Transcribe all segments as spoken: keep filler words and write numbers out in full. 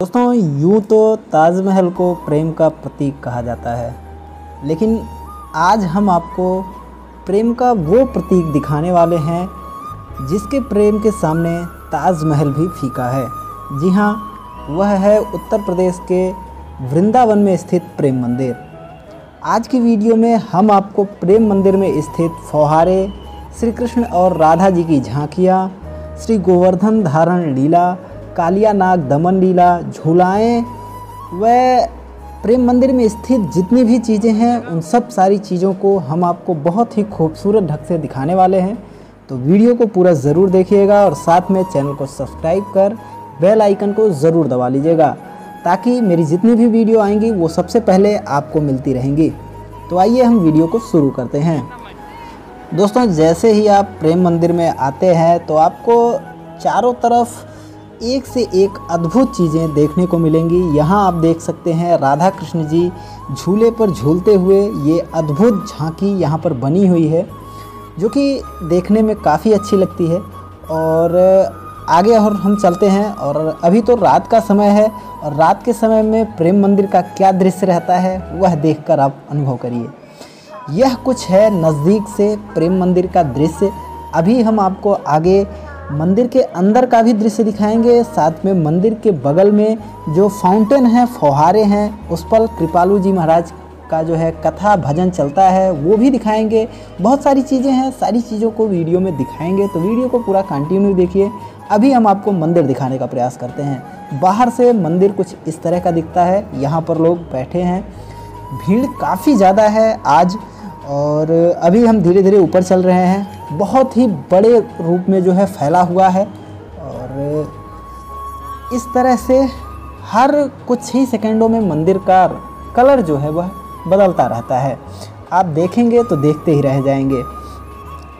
दोस्तों यूँ तो ताजमहल को प्रेम का प्रतीक कहा जाता है, लेकिन आज हम आपको प्रेम का वो प्रतीक दिखाने वाले हैं जिसके प्रेम के सामने ताजमहल भी फीका है। जी हाँ, वह है उत्तर प्रदेश के वृंदावन में स्थित प्रेम मंदिर। आज की वीडियो में हम आपको प्रेम मंदिर में स्थित फौहारे, श्री कृष्ण और राधा जी की झांकियाँ, श्री गोवर्धन धारण लीला, कालिया नाग दमन लीला, झूलाएँ व प्रेम मंदिर में स्थित जितनी भी चीज़ें हैं उन सब सारी चीज़ों को हम आपको बहुत ही खूबसूरत ढंग से दिखाने वाले हैं। तो वीडियो को पूरा ज़रूर देखिएगा और साथ में चैनल को सब्सक्राइब कर बेल आइकन को ज़रूर दबा लीजिएगा ताकि मेरी जितनी भी वीडियो आएंगी वो सबसे पहले आपको मिलती रहेंगी। तो आइए हम वीडियो को शुरू करते हैं। दोस्तों जैसे ही आप प्रेम मंदिर में आते हैं तो आपको चारों तरफ एक से एक अद्भुत चीज़ें देखने को मिलेंगी। यहाँ आप देख सकते हैं राधा कृष्ण जी झूले पर झूलते हुए, ये अद्भुत झांकी यहाँ पर बनी हुई है जो कि देखने में काफ़ी अच्छी लगती है। और आगे और हम चलते हैं। और अभी तो रात का समय है और रात के समय में प्रेम मंदिर का क्या दृश्य रहता है वह देखकर आप अनुभव करिए। यह कुछ है नज़दीक से प्रेम मंदिर का दृश्य। अभी हम आपको आगे मंदिर के अंदर का भी दृश्य दिखाएंगे, साथ में मंदिर के बगल में जो फाउंटेन है, फौहारे हैं, उस पर कृपालू जी महाराज का जो है कथा भजन चलता है वो भी दिखाएंगे। बहुत सारी चीज़ें हैं, सारी चीज़ों को वीडियो में दिखाएंगे, तो वीडियो को पूरा कंटिन्यू देखिए। अभी हम आपको मंदिर दिखाने का प्रयास करते हैं। बाहर से मंदिर कुछ इस तरह का दिखता है। यहाँ पर लोग बैठे हैं, भीड़ काफ़ी ज़्यादा है आज। और अभी हम धीरे धीरे ऊपर चल रहे हैं। बहुत ही बड़े रूप में जो है फैला हुआ है और इस तरह से हर कुछ ही सेकंडों में मंदिर का कलर जो है वह बदलता रहता है। आप देखेंगे तो देखते ही रह जाएंगे।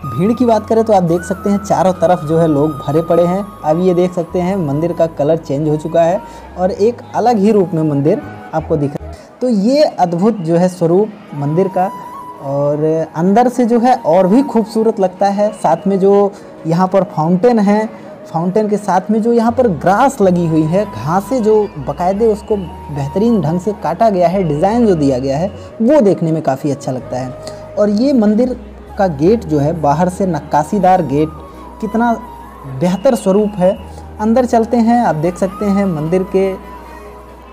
भीड़ की बात करें तो आप देख सकते हैं चारों तरफ जो है लोग भरे पड़े हैं। अब ये देख सकते हैं मंदिर का कलर चेंज हो चुका है और एक अलग ही रूप में मंदिर आपको दिख रहा है। तो ये अद्भुत जो है स्वरूप मंदिर का और अंदर से जो है और भी खूबसूरत लगता है। साथ में जो यहाँ पर फाउंटेन है, फाउंटेन के साथ में जो यहाँ पर ग्रास लगी हुई है, घासें जो बकायदे उसको बेहतरीन ढंग से काटा गया है, डिज़ाइन जो दिया गया है वो देखने में काफ़ी अच्छा लगता है। और ये मंदिर का गेट जो है बाहर से नक्काशीदार गेट, कितना बेहतर स्वरूप है। अंदर चलते हैं। आप देख सकते हैं मंदिर के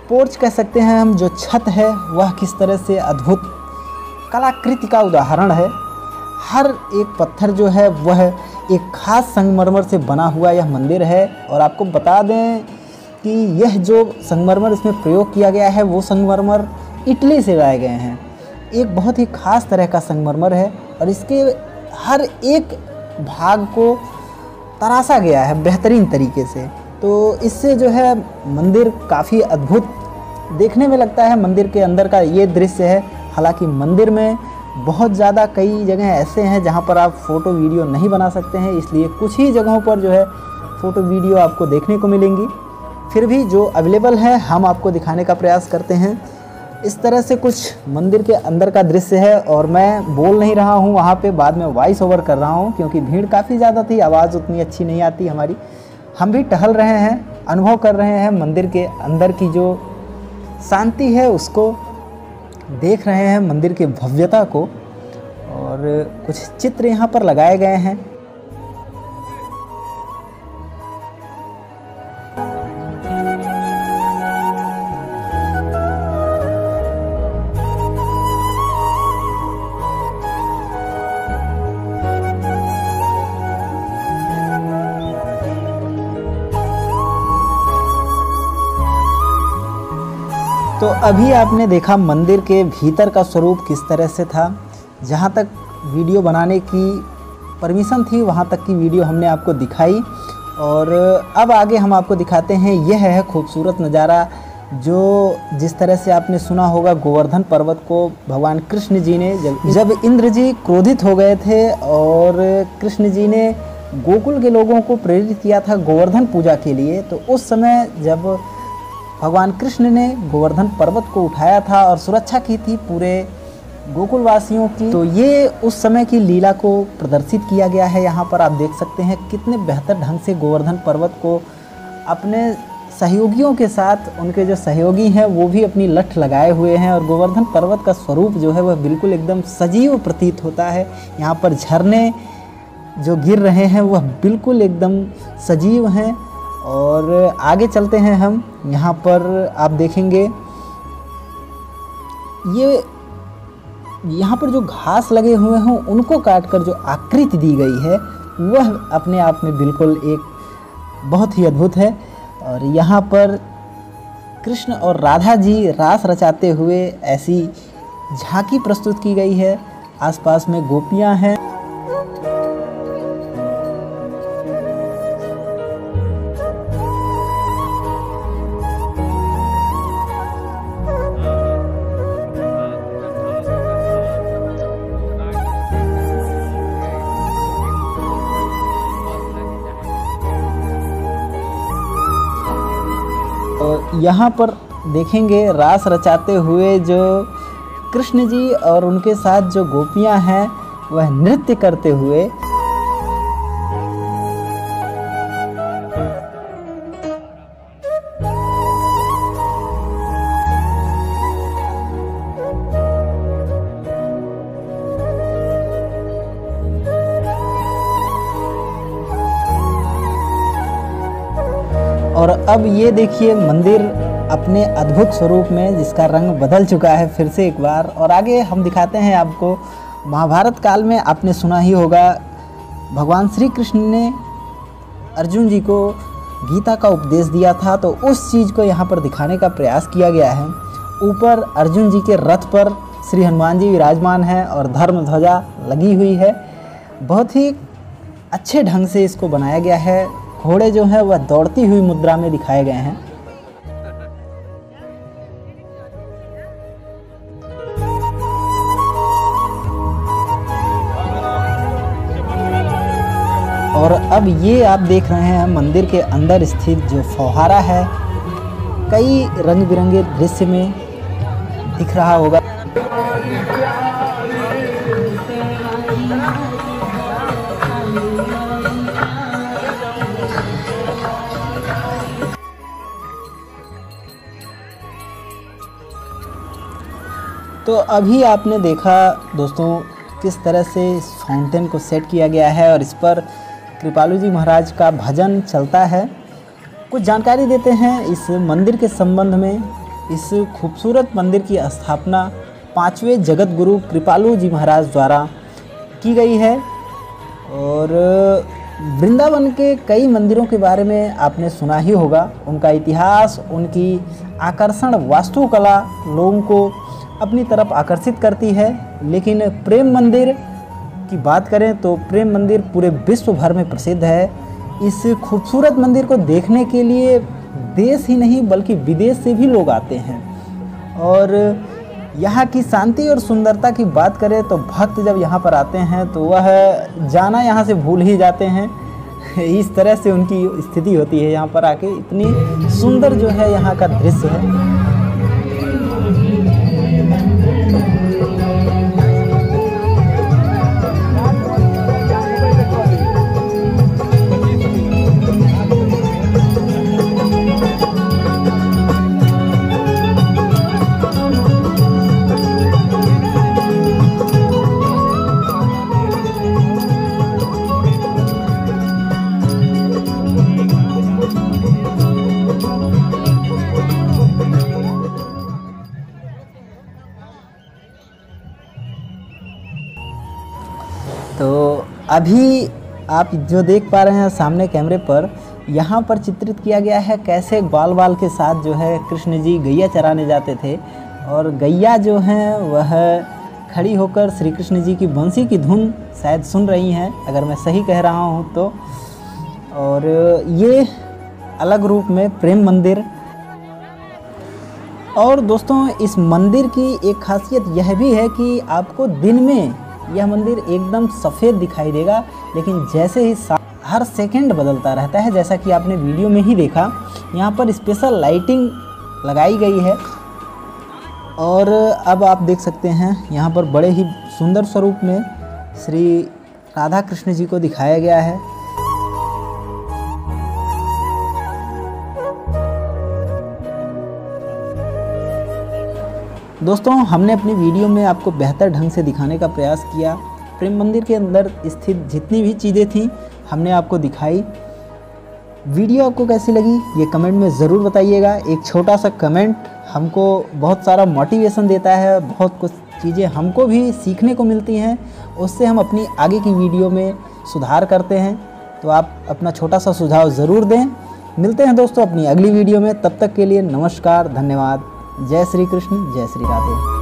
पोर्च कह सकते हैं हम, जो छत है वह किस तरह से अद्भुत कलाकृति का उदाहरण है। हर एक पत्थर जो है वह एक खास संगमरमर से बना हुआ यह मंदिर है। और आपको बता दें कि यह जो संगमरमर इसमें प्रयोग किया गया है वो संगमरमर इटली से लाए गए हैं। एक बहुत ही खास तरह का संगमरमर है और इसके हर एक भाग को तराशा गया है बेहतरीन तरीके से। तो इससे जो है मंदिर काफ़ी अद्भुत देखने में लगता है। मंदिर के अंदर का ये दृश्य है। हालांकि मंदिर में बहुत ज़्यादा कई जगह ऐसे हैं जहां पर आप फ़ोटो वीडियो नहीं बना सकते हैं, इसलिए कुछ ही जगहों पर जो है फ़ोटो वीडियो आपको देखने को मिलेंगी। फिर भी जो अवेलेबल है हम आपको दिखाने का प्रयास करते हैं। इस तरह से कुछ मंदिर के अंदर का दृश्य है और मैं बोल नहीं रहा हूं वहां पे, बाद में वॉइस ओवर कर रहा हूँ क्योंकि भीड़ काफ़ी ज़्यादा थी, आवाज़ उतनी अच्छी नहीं आती हमारी। हम भी टहल रहे हैं, अनुभव कर रहे हैं मंदिर के अंदर की जो शांति है उसको देख रहे हैं, मंदिर की भव्यता को। और कुछ चित्र यहाँ पर लगाए गए हैं। तो अभी आपने देखा मंदिर के भीतर का स्वरूप किस तरह से था। जहाँ तक वीडियो बनाने की परमिशन थी वहाँ तक की वीडियो हमने आपको दिखाई। और अब आगे हम आपको दिखाते हैं, यह है खूबसूरत नज़ारा जो जिस तरह से आपने सुना होगा गोवर्धन पर्वत को भगवान कृष्ण जी ने जब जब इंद्र जी क्रोधित हो गए थे और कृष्ण जी ने गोकुल के लोगों को प्रेरित किया था गोवर्धन पूजा के लिए, तो उस समय जब भगवान कृष्ण ने गोवर्धन पर्वत को उठाया था और सुरक्षा की थी पूरे गोकुलवासियों की, तो ये उस समय की लीला को प्रदर्शित किया गया है। यहाँ पर आप देख सकते हैं कितने बेहतर ढंग से गोवर्धन पर्वत को अपने सहयोगियों के साथ उनके जो सहयोगी हैं वो भी अपनी लठ लगाए हुए हैं और गोवर्धन पर्वत का स्वरूप जो है वह बिल्कुल एकदम सजीव प्रतीत होता है। यहाँ पर झरने जो गिर रहे हैं वह बिल्कुल एकदम सजीव हैं। और आगे चलते हैं हम, यहाँ पर आप देखेंगे ये यहाँ पर जो घास लगे हुए हैं उनको काटकर जो आकृति दी गई है वह अपने आप में बिल्कुल एक बहुत ही अद्भुत है। और यहाँ पर कृष्ण और राधा जी रास रचाते हुए ऐसी झांकी प्रस्तुत की गई है। आसपास में गोपियाँ हैं। यहाँ पर देखेंगे रास रचाते हुए जो कृष्ण जी और उनके साथ जो गोपियाँ हैं वह नृत्य करते हुए। और अब ये देखिए मंदिर अपने अद्भुत स्वरूप में जिसका रंग बदल चुका है फिर से एक बार। और आगे हम दिखाते हैं आपको, महाभारत काल में आपने सुना ही होगा भगवान श्री कृष्ण ने अर्जुन जी को गीता का उपदेश दिया था, तो उस चीज़ को यहाँ पर दिखाने का प्रयास किया गया है। ऊपर अर्जुन जी के रथ पर श्री हनुमान जी विराजमान हैं और धर्म ध्वजा लगी हुई है। बहुत ही अच्छे ढंग से इसको बनाया गया है। घोड़े जो हैं वह दौड़ती हुई मुद्रा में दिखाए गए हैं। और अब ये आप देख रहे हैं मंदिर के अंदर स्थित जो फव्वारा है, कई रंग बिरंगे दृश्य में दिख रहा होगा। तो अभी आपने देखा दोस्तों किस तरह से इस फाउंटेन को सेट किया गया है और इस पर कृपालू जी महाराज का भजन चलता है। कुछ जानकारी देते हैं इस मंदिर के संबंध में। इस खूबसूरत मंदिर की स्थापना पाँचवें जगत गुरु कृपालू जी महाराज द्वारा की गई है। और वृंदावन के कई मंदिरों के बारे में आपने सुना ही होगा, उनका इतिहास, उनकी आकर्षण वास्तुकला लोगों को अपनी तरफ आकर्षित करती है। लेकिन प्रेम मंदिर की बात करें तो प्रेम मंदिर पूरे विश्व भर में प्रसिद्ध है। इस खूबसूरत मंदिर को देखने के लिए देश ही नहीं बल्कि विदेश से भी लोग आते हैं। और यहाँ की शांति और सुंदरता की बात करें तो भक्त जब यहाँ पर आते हैं तो वह जाना यहाँ से भूल ही जाते हैं। इस तरह से उनकी स्थिति होती है यहाँ पर आके, इतनी सुंदर जो है यहाँ का दृश्य है। अभी आप जो देख पा रहे हैं सामने कैमरे पर, यहाँ पर चित्रित किया गया है कैसे ग्वाल बाल के साथ जो है कृष्ण जी गैया चराने जाते थे और गैया जो हैं वह खड़ी होकर श्री कृष्ण जी की बंसी की धुन शायद सुन रही हैं, अगर मैं सही कह रहा हूँ तो। और ये अलग रूप में प्रेम मंदिर। और दोस्तों इस मंदिर की एक खासियत यह भी है कि आपको दिन में यह मंदिर एकदम सफ़ेद दिखाई देगा, लेकिन जैसे ही हर सेकंड बदलता रहता है, जैसा कि आपने वीडियो में ही देखा। यहाँ पर स्पेशल लाइटिंग लगाई गई है। और अब आप देख सकते हैं यहाँ पर बड़े ही सुंदर स्वरूप में श्री राधा कृष्ण जी को दिखाया गया है। दोस्तों हमने अपनी वीडियो में आपको बेहतर ढंग से दिखाने का प्रयास किया। प्रेम मंदिर के अंदर स्थित जितनी भी चीज़ें थीं हमने आपको दिखाई। वीडियो आपको कैसी लगी ये कमेंट में ज़रूर बताइएगा। एक छोटा सा कमेंट हमको बहुत सारा मोटिवेशन देता है, बहुत कुछ चीज़ें हमको भी सीखने को मिलती हैं, उससे हम अपनी आगे की वीडियो में सुधार करते हैं। तो आप अपना छोटा सा सुझाव ज़रूर दें। मिलते हैं दोस्तों अपनी अगली वीडियो में, तब तक के लिए नमस्कार, धन्यवाद। जय श्री कृष्ण, जय श्री राधे।